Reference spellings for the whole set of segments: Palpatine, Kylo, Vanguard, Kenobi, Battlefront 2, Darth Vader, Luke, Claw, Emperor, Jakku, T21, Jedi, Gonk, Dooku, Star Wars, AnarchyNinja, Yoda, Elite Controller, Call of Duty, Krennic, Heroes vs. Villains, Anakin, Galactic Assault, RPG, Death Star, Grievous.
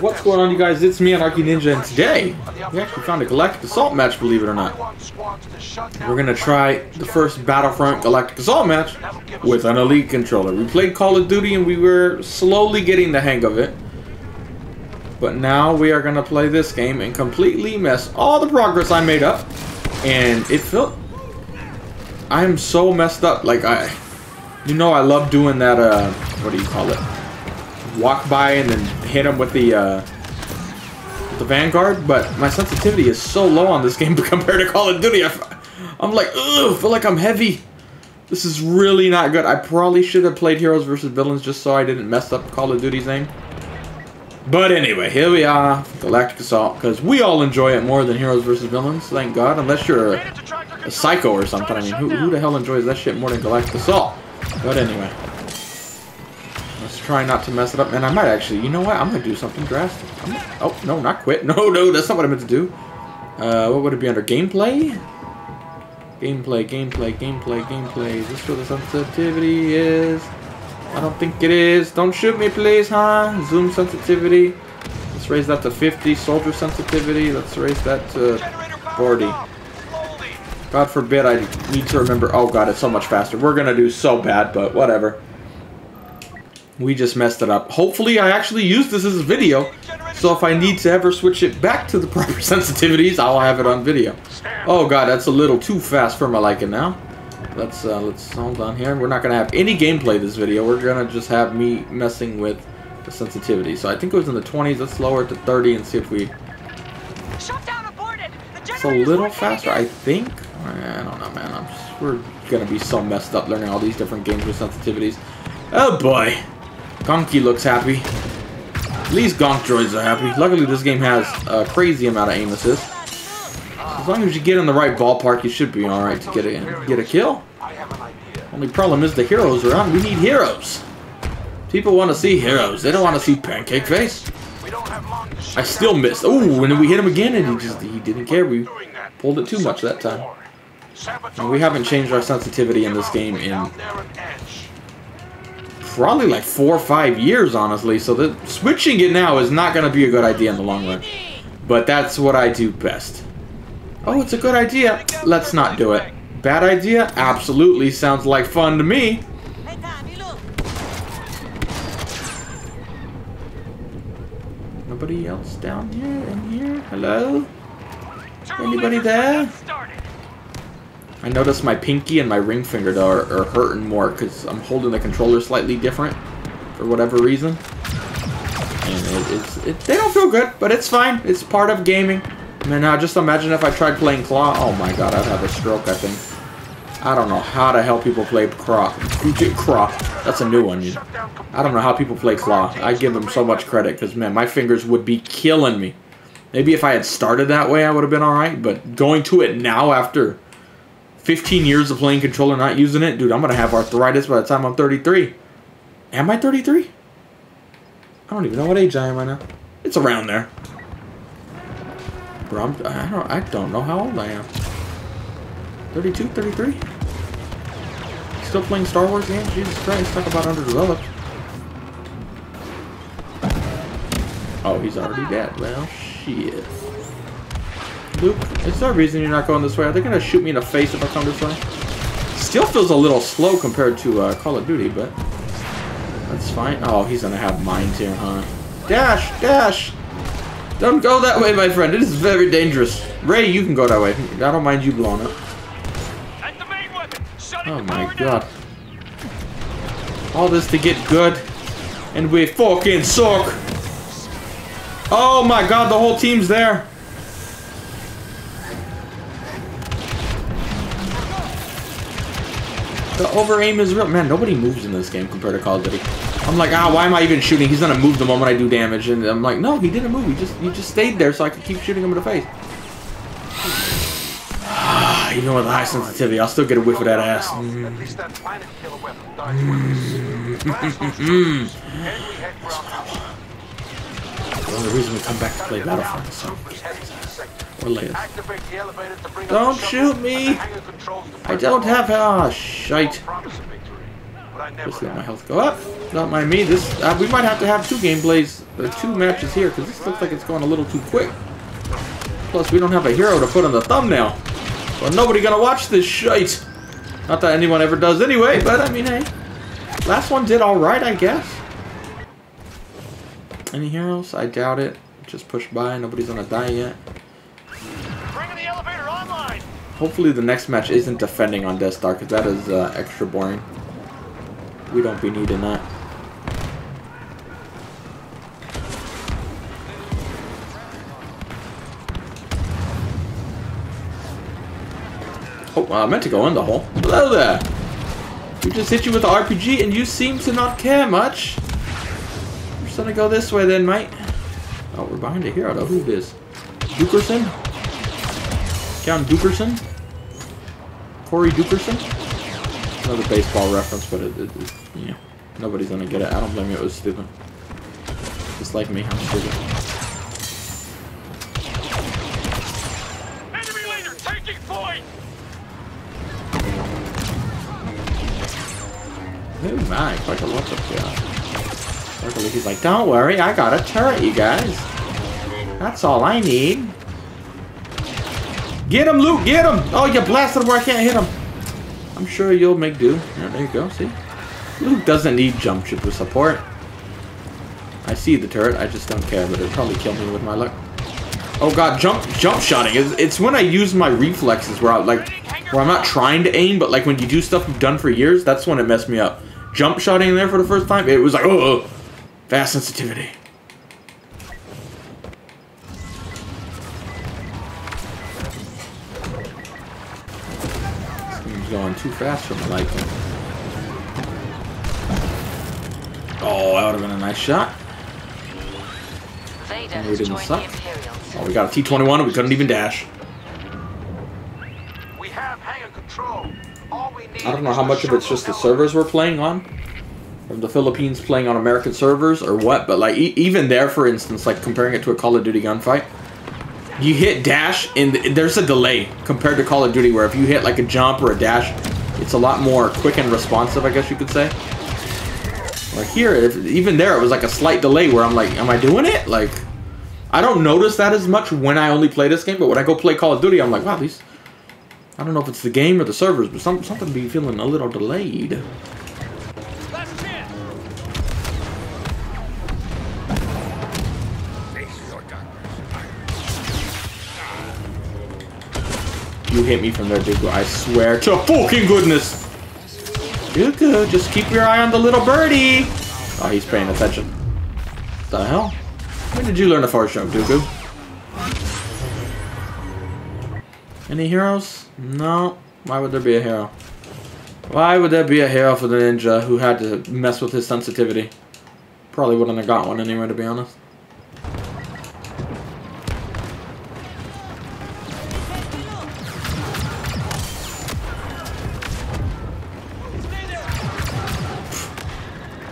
What's going on, you guys? It's me, AnarchyNinja, and today we actually found a Galactic Assault match, believe it or not. We're going to try the first Battlefront Galactic Assault match with an Elite Controller. We played Call of Duty and we were slowly getting the hang of it. But now we are going to play this game and completely mess all the progress I made up. And it felt... I am so messed up. Like, you know, I love doing that, what do you call it? Walk by and then hit him with the Vanguard, but my sensitivity is so low on this game compared to Call of Duty. I'm like, ugh, feel like I'm heavy. This is really not good. I probably should have played Heroes vs. Villains just so I didn't mess up Call of Duty's name. But anyway, here we are, Galactic Assault, because we all enjoy it more than Heroes vs. Villains, thank God, unless you're a psycho or something. I mean, who the hell enjoys that shit more than Galactic Assault? But anyway. Let's try not to mess it up. And I might actually, you know what? I'm going to do something drastic. Oh, no, not quit. No, that's not what I meant to do. What would it be under? Gameplay? Gameplay. Is this where the sensitivity is? I don't think it is. Don't shoot me, please, huh? Zoom sensitivity. Let's raise that to 50. Soldier sensitivity. Let's raise that to 40. God forbid I need to remember. Oh, God, it's so much faster. We're going to do so bad, but whatever. We just messed it up. Hopefully, I actually used this as a video, so if I need to ever switch it back to the proper sensitivities, I'll have it on video. Oh God, that's a little too fast for my liking now. Let's hold on here. We're not gonna have any gameplay this video. We're gonna just have me messing with the sensitivity. So I think it was in the 20s. Let's lower it to 30 and see if we. It's a little faster, I think. I don't know, man. We're gonna be so messed up learning all these different games with sensitivities. Oh boy. Gonky looks happy. At least Gonk droids are happy. Luckily, this game has a crazy amount of aim assist. As long as you get in the right ballpark, you should be all right to get a kill. Only problem is the heroes are on. We need heroes. People want to see heroes. They don't want to see Pancake Face. I still missed. Oh, and then we hit him again, and he didn't care. We pulled it too much that time. And we haven't changed our sensitivity in this game in... probably like 4 or 5 years, honestly, so that switching it now is not going to be a good idea in the long run. But that's what I do best. Oh, it's a good idea. Let's not do it. Bad idea? Absolutely sounds like fun to me. Nobody else down here? In here? Hello? Anybody there? I noticed my pinky and my ring finger though are hurting more because I'm holding the controller slightly different for whatever reason. And they don't feel good, but it's fine. It's part of gaming. Man, now just imagine if I tried playing Claw. Oh my God, I'd have a stroke, I think. I don't know how the hell people play Claw. That's a new one. I don't know how people play Claw. I give them so much credit because, man, my fingers would be killing me. Maybe if I had started that way, I would have been all right. But going to it now after 15 years of playing controller, not using it. Dude, I'm going to have arthritis by the time I'm 33. Am I 33? I don't even know what age I am right now. It's around there. Bro, I don't know how old I am. 32, 33? Still playing Star Wars games? Jesus Christ, talk about underdeveloped. Oh, he's already dead. Well, shit. Luke, is there a reason you're not going this way? Are they going to shoot me in the face if I come this way? Still feels a little slow compared to Call of Duty, but that's fine. Oh, he's going to have mines here, huh? Dash! Dash! Don't go that way, my friend. It is very dangerous. Ray, you can go that way. I don't mind you blowing up. Oh my God. All this to get good, and we fucking suck. Oh my God, the whole team's there. The over-aim is real. Man, nobody moves in this game compared to Call of Duty. I'm like, ah, why am I even shooting? He's gonna move the moment I do damage. And I'm like, no, he didn't move. He just stayed there so I could keep shooting him in the face. Even with the high sensitivity, I'll still get a whiff of that ass. The only reason we come back to play Battlefront, so... or later. Don't shoot me! I don't have... ah, shite. Just let my health go up. Not mind me. We might have to have two gameplays There are two matches here because this looks like it's going a little too quick. Plus, we don't have a hero to put on the thumbnail. Well, nobody gonna watch this shite. Not that anyone ever does anyway, but I mean, hey. Last one did alright, I guess. Any heroes? I doubt it. Just pushed by. Nobody's gonna die yet. Bringing the elevator online. Hopefully the next match isn't defending on Death Star, because that is extra boring. We don't be needing that. Oh, I meant to go in the hole. Hello there! We just hit you with the RPG and you seem to not care much. We're just gonna go this way then, mate. Oh, we're behind a hero though. Who is? Dukerson? Count Dukerson? Corey Dukerson? Another baseball reference, but it yeah. Nobody's gonna get it. I don't blame you, it was stupid. Just like me, I'm stupid. Oh my, quite a lot up there. Luckily he's like, don't worry, I got a turret, you guys. That's all I need. Get him, Luke, get him! Oh, you blasted where I can't hit him. I'm sure you'll make do. Yeah, there you go, see? Luke doesn't need jump ship for support. I see the turret, I just don't care, but it'll probably kill me with my luck. Oh god, jump shotting. It's when I use my reflexes where I like where I'm not trying to aim, but like when you do stuff you've done for years, that's when it messed me up. Jump shotting in there for the first time, it was like, oh, fast sensitivity. This game's going too fast for my liking. Oh, that would have been a nice shot. We didn't suck. Oh, we got a T21 and we couldn't even dash. We have hangar control. All we need, I don't know how much of it's just the servers we're playing on, from the Philippines playing on American servers or what, but like even there, for instance, like comparing it to a Call of Duty gunfight, you hit dash and there's a delay compared to Call of Duty, where if you hit like a jump or a dash, it's a lot more quick and responsive, I guess you could say. Like here, even there, it was like a slight delay where I'm like, am I doing it? Like, I don't notice that as much when I only play this game, but when I go play Call of Duty, I'm like, wow, these... I don't know if it's the game or the servers, but something be feeling a little delayed. Last chance. You hit me from there, Dooku, I swear to fucking goodness! Dooku, just keep your eye on the little birdie! Oh, he's paying attention. What the hell? When did you learn the force jump, Dooku? Any heroes? No. Why would there be a hero? Why would there be a hero for the ninja who had to mess with his sensitivity? Probably wouldn't have got one anywhere, to be honest.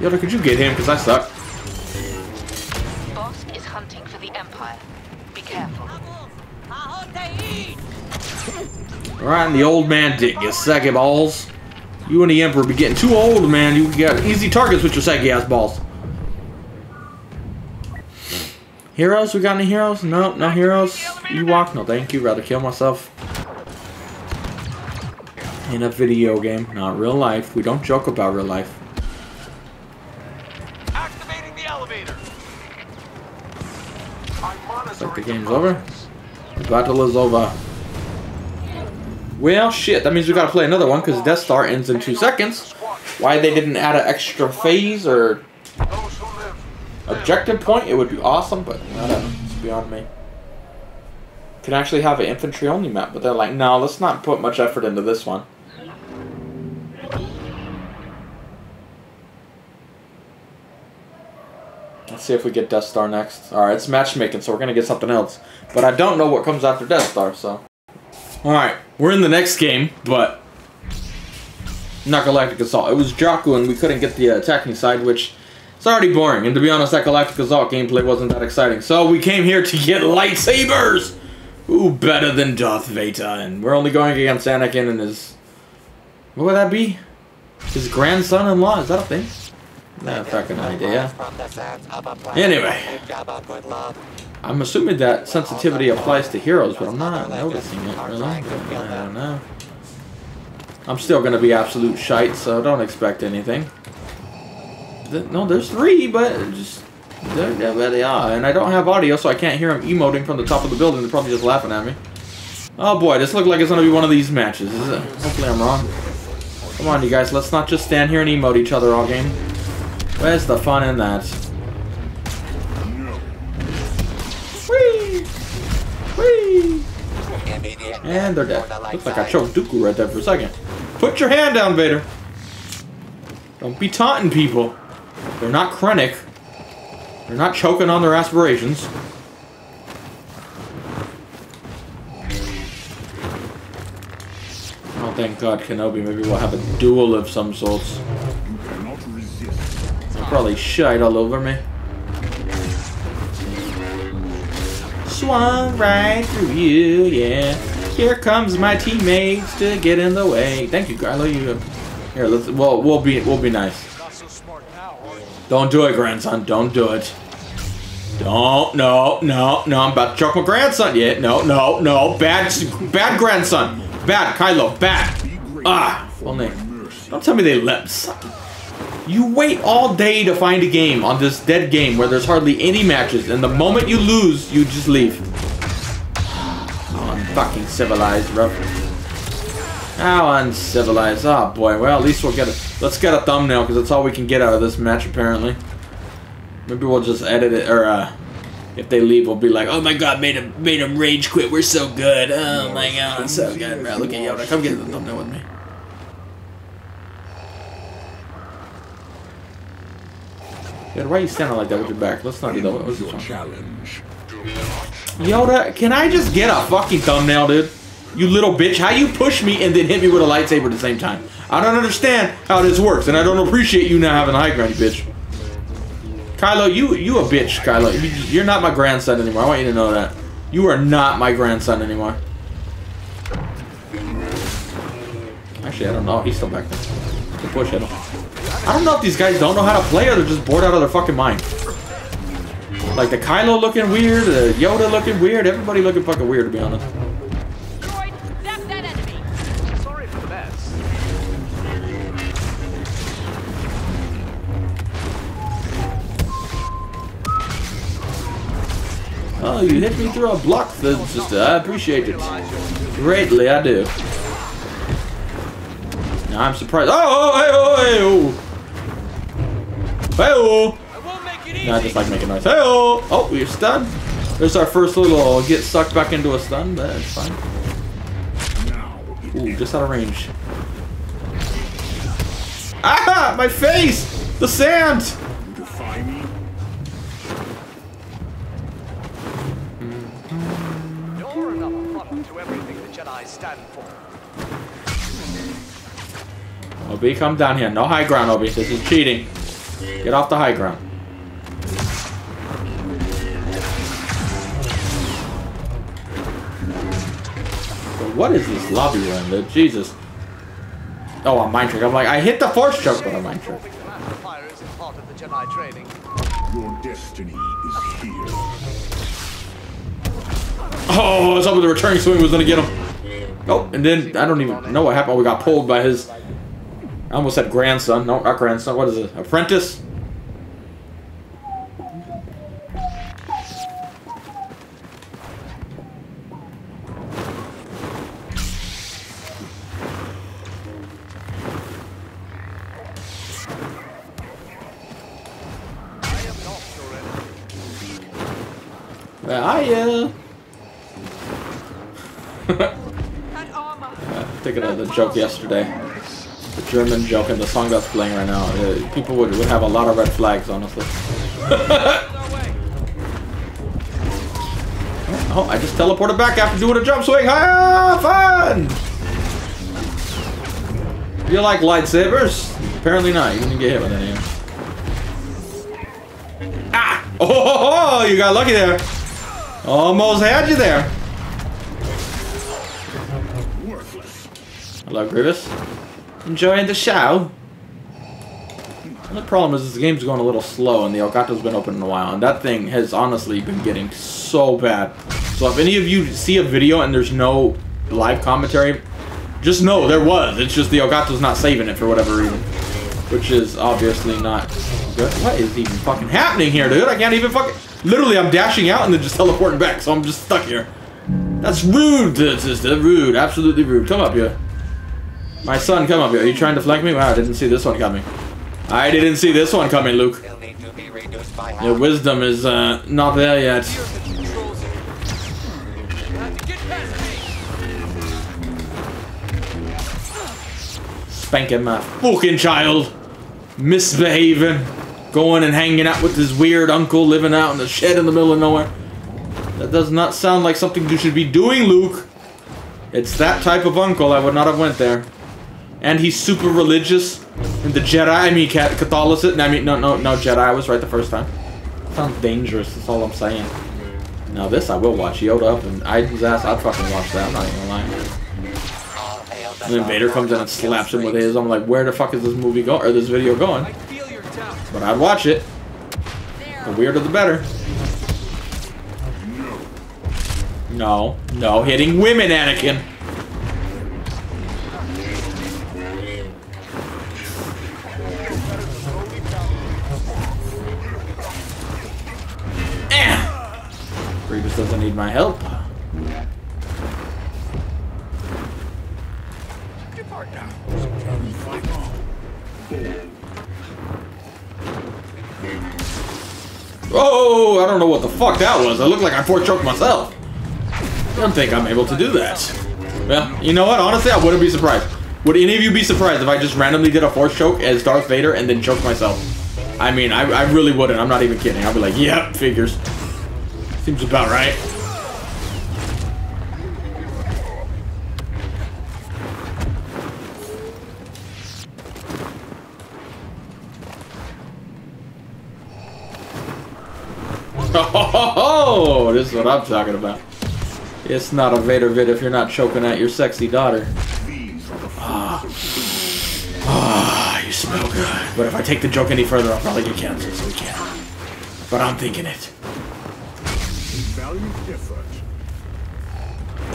Yoda, could you get him? Because I suck. Bosk is hunting for the Empire. Be careful. Right in the old man dick, you saggy balls. You and the Emperor be getting too old, man. You got easy targets with your saggy ass balls. Heroes? We got any heroes? No, no heroes. You walk? No, thank you. Rather kill myself. In a video game, not real life. We don't joke about real life. Like the game's over. The battle is over. Well, shit. That means we gotta play another one because Death Star ends in 2 seconds. Why they didn't add an extra phase or objective point? It would be awesome, but it's beyond me. Can actually have an infantry-only map, but they're like, no, let's not put much effort into this one. Let's see if we get Death Star next. Alright, it's matchmaking, so we're going to get something else. But I don't know what comes after Death Star, so... Alright, we're in the next game, but... Not Galactic Assault. It was Jakku, and we couldn't get the attacking side, which... It's already boring, and to be honest, that Galactic Assault gameplay wasn't that exciting. So we came here to get lightsabers! Ooh, better than Darth Vader, and we're only going against Anakin and his... What would that be? His grandson-in-law? Is that a thing? No fucking idea. Anyway, I'm assuming that sensitivity applies to heroes, but I'm not noticing it really. I don't know. I'm still gonna be absolute shite, so don't expect anything. No, there's three, but just there they are. And I don't have audio, so I can't hear them emoting from the top of the building. They're probably just laughing at me. Oh boy, this looks like it's gonna be one of these matches, is it? Hopefully I'm wrong. Come on, you guys, let's not just stand here and emote each other all game. Where's the fun in that? Whee! Whee! And they're dead. Looks like I choked Dooku right there for a second. Put your hand down, Vader! Don't be taunting people. They're not Krennic. They're not choking on their aspirations. Oh, thank God, Kenobi. Maybe we'll have a duel of some sorts. They'll probably shite all over me. Swung right through you, yeah. Here comes my teammates to get in the way. Thank you, Kylo. You here? Let's. Well, we'll be nice. Don't do it, grandson. Don't do it. Don't. No. I'm about to choke my grandson. Yeah. No. Bad grandson. Bad, Kylo. Bad. Ah. Well, don't tell me they left. You wait all day to find a game on this dead game where there's hardly any matches, and the moment you lose, you just leave. Oh, I'm fucking civilized, bro. How uncivilized. Oh boy, well at least we'll get it. Let's get a thumbnail, because that's all we can get out of this match apparently. Maybe we'll just edit it, or if they leave, we'll be like, oh my God, made him rage quit, we're so good. Oh my God, it's so good, bro. Look at Yoda, come get the thumbnail with me. Yeah, why are you standing like that with your back? Let's not do that. What was your challenge? Yoda, can I just get a fucking thumbnail, dude? You little bitch. How you push me and then hit me with a lightsaber at the same time? I don't understand how this works, and I don't appreciate you not having high ground, you bitch. Kylo, you a bitch, Kylo. You're not my grandson anymore. I want you to know that. You are not my grandson anymore. Actually, I don't know. He's still back there. He's pushing him. I don't know if these guys don't know how to play or they're just bored out of their fucking mind. Like the Kylo looking weird, the Yoda looking weird, everybody looking fucking weird to be honest. Droid, zap that enemy. Sorry for the mess. Oh, you hit me through a block, sister. I appreciate it. Greatly, I do. Now I'm surprised. Oh. Hey-oh! No, I just like making noise. Hey-oh! Oh, we're stunned. There's our first little get sucked back into a stun, but it's fine. Ooh, just out of range. Ah! My face! The sand! You're another product to everything the Jedi stand for. Obi, come down here. No high ground, Obi. This is cheating. Get off the high ground. But what is this lobby room, dude? Jesus. Oh, a mind trick. I'm like, I hit the force choke, but a mind trick. Your destiny is here. Oh, it's up with the returning swing was gonna get him. Oh, and then I don't even know what happened. We got pulled by his. I almost said grandson. No, not grandson. What is it? Apprentice? Where are you? I think I had a joke yesterday. The German joke and the song that's playing right now. People would have a lot of red flags, honestly. Oh, I just teleported back after doing a jump swing. Hi, fun! You like lightsabers? Apparently not. You didn't get hit with any of them. Ah! Oh, you got lucky there. Almost had you there. Hello, Grievous. Enjoying the show. And the problem is, this game's going a little slow, and the Elgato's been open in a while, and that thing has honestly been getting so bad. So if any of you see a video and there's no live commentary, just know there was. It's just the Elgato's not saving it for whatever reason, which is obviously not good. What is even fucking happening here, dude? I can't even fucking... Literally, I'm dashing out and then just teleporting back, so I'm just stuck here. That's rude, sister. Rude. Absolutely rude. Come up here. My son, come up here. Are you trying to flank me? Wow, I didn't see this one coming. I didn't see this one coming, Luke. Your wisdom is not there yet. Spanking my fucking child. Misbehaving. Going and hanging out with his weird uncle living out in the shed in the middle of nowhere. That does not sound like something you should be doing, Luke. It's that type of uncle. I would not have went there. And he's super religious. And the Jedi, I mean Catholicism. I mean, no, Jedi. I was right the first time. Sounds dangerous. That's all I'm saying. Now this, I will watch. Yoda up and Iden's ass. I'd fucking watch that. I'm not even lying. And then Vader comes in and slaps him with his. I'm like, where the fuck is this movie going? Or this video going? But I'd watch it. The weirder, the better. No, no, hitting women, Anakin. Grievous doesn't need my help. Oh, I don't know what the fuck that was. I looked like I fork-choked myself. I don't think I'm able to do that. Well, you know what? Honestly, I wouldn't be surprised. Would any of you be surprised if I just randomly did a force choke as Darth Vader and then choked myself? I mean, I really wouldn't. I'm not even kidding. I'd be like, yep, figures. Seems about right. Oh, this is what I'm talking about. It's not a Vader vid if you're not choking at your sexy daughter. Ah, you smell good. But if I take the joke any further, I'll probably get canceled, so we can't. But I'm thinking it.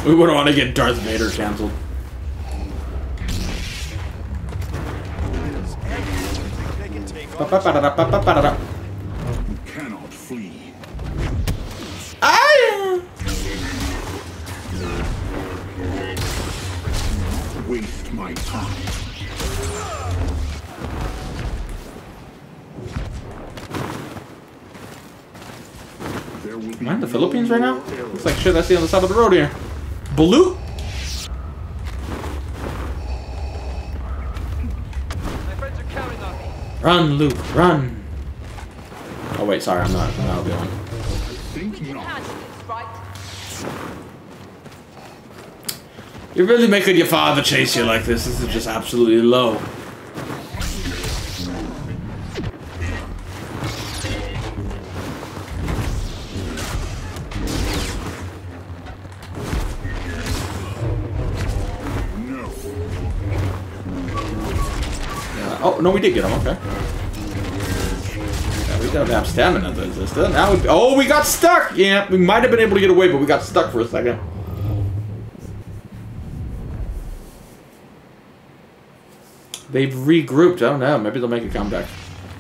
We wouldn't want to get Darth Vader canceled. You cannot flee. Waste my time. Am I in the Philippines right now? Looks like shit I see on the side of the road here. Blue? My friends are counting on me. Run, Luke, run. Oh wait, sorry, I'm not. I'll be on. You're really making your father chase you like this. This is just absolutely low. No. Oh, no, we did get him. Okay. Yeah, we don't have stamina. Now we, oh, we got stuck. Yeah, we might have been able to get away, but we got stuck for a second. They've regrouped. I don't know. Maybe they'll make a comeback.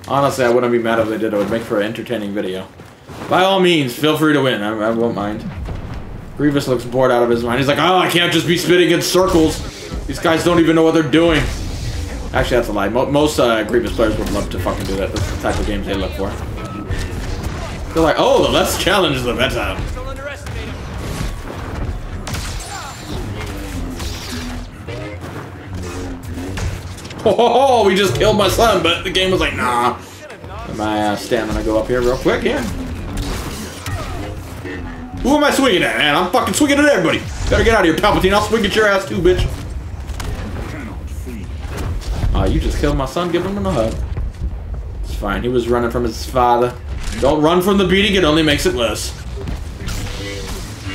Honestly, I wouldn't be mad if they did. It would make for an entertaining video. By all means, feel free to win. I won't mind. Grievous looks bored out of his mind. He's like, oh, I can't just be spinning in circles. These guys don't even know what they're doing. Actually, that's a lie. Most Grievous players would love to fucking do that. That's the type of games they look for. They're like, oh, the less challenges, the better. Oh, we just killed my son, but the game was like, nah. My stamina go up here real quick, yeah. Who am I swinging at, man? I'm fucking swinging at everybody. Better get out of here, Palpatine. I'll swing at your ass too, bitch. Oh, you just killed my son. Give him a hug. It's fine. He was running from his father. Don't run from the beating. It only makes it less.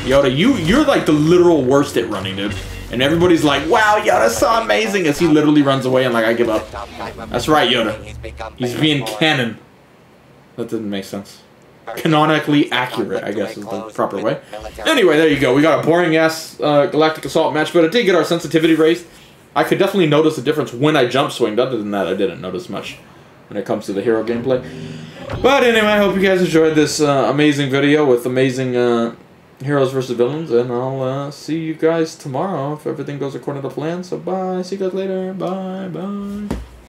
Yoda, you're like the literal worst at running, dude. And everybody's like, wow, Yoda's so amazing, as he literally runs away and like, I give up. That's right, Yoda. He's being canon. That didn't make sense. Canonically accurate, I guess, is the proper way. Anyway, there you go. We got a boring-ass Galactic Assault match, but it did get our sensitivity raised. I could definitely notice a difference when I jump swinged. Other than that, I didn't notice much when it comes to the hero gameplay. But anyway, I hope you guys enjoyed this amazing video with amazing Heroes vs. Villains, and I'll see you guys tomorrow if everything goes according to plan. So bye. See you guys later. Bye. Bye.